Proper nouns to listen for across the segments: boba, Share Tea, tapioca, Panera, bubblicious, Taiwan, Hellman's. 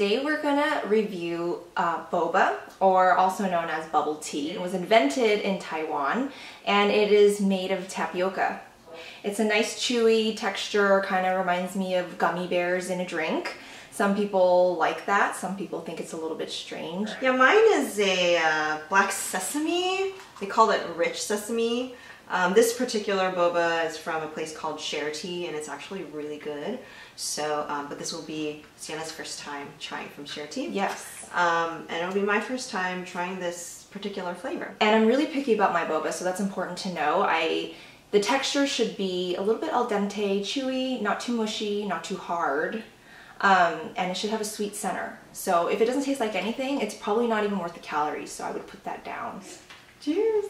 today we're gonna review boba, or also known as bubble tea. It was invented in Taiwan and it is made of tapioca. It's a nice chewy texture, kind of reminds me of gummy bears in a drink. Some people like that, some people think it's a little bit strange. Yeah, mine is a black sesame. They call it rich sesame. This particular boba is from a place called Share Tea, and it's actually really good. So, but this will be Sienna's first time trying from Share Tea. Yes. And it'll be my first time trying this particular flavor. And I'm really picky about my boba, so that's important to know. The texture should be a little bit al dente, chewy, not too mushy, not too hard. And it should have a sweet center. So if it doesn't taste like anything, it's probably not even worth the calories, so I would put that down. Cheers!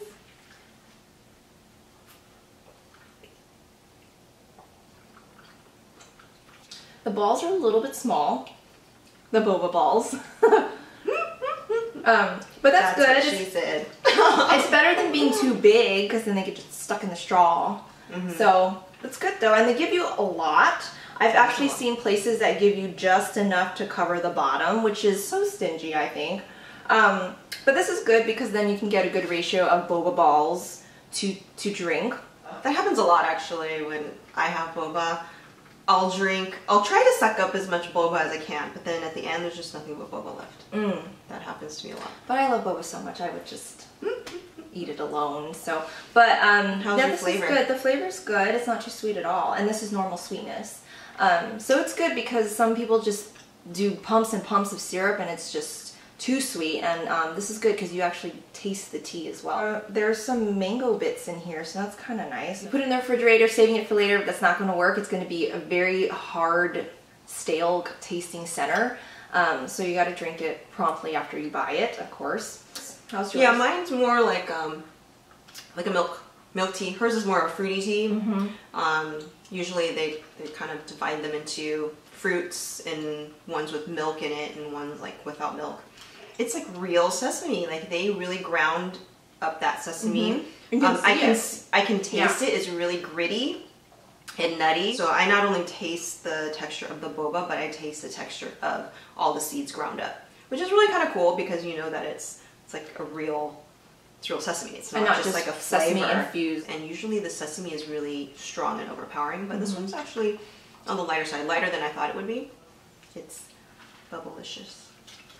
The balls are a little bit small, the boba balls. But that's good. That's what she said. It's better than being too big, because then they get just stuck in the straw. Mm-hmm. So it's good though, and they give you a lot. I've actually seen places that give you just enough to cover the bottom, which is so stingy, I think. But this is good because then you can get a good ratio of boba balls to drink. That happens a lot actually when I have boba. I'll try to suck up as much boba as I can, but then at the end there's just nothing but boba left. Mm. That happens to me a lot. But I love boba so much, I would just eat it alone. So, but yeah, this flavor is good. The flavor's good. It's not too sweet at all, and this is normal sweetness. So it's good because some people just do pumps and pumps of syrup and it's just too sweet, and this is good because you actually taste the tea as well. There's some mango bits in here, so that's kind of nice. You put it in the refrigerator, saving it for later, but that's not going to work. It's going to be a very hard, stale tasting center, so you got to drink it promptly after you buy it, of course. How's yours? Yeah, mine's more like a milk tea. Hers is more of a fruity tea. Mm-hmm. Usually they kind of divide them into fruits and ones with milk in it and ones like without milk. It's like real sesame. Like they really ground up that sesame. Mm-hmm. You can see I can taste it. It's really gritty and nutty. So I not only taste the texture of the boba, but I taste the texture of all the seeds ground up, which is really kind of cool because you know that it's like a real. It's real sesame. It's not just like a sesame infused. And usually the sesame is really strong and overpowering, but this one's actually on the lighter side, lighter than I thought it would be. It's bubblicious.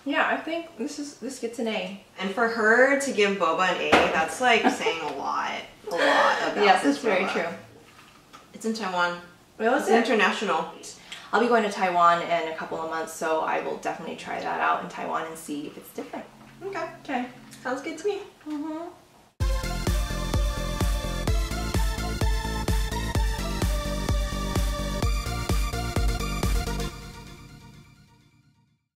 Yeah, I think this gets an A. And for her to give boba an A, that's like saying a lot about this. Yes, it's very true. It's in Taiwan. It's international. I'll be going to Taiwan in a couple of months, so I will definitely try that out in Taiwan and see if it's different. Okay. Okay. Sounds good to me. Mm-hmm.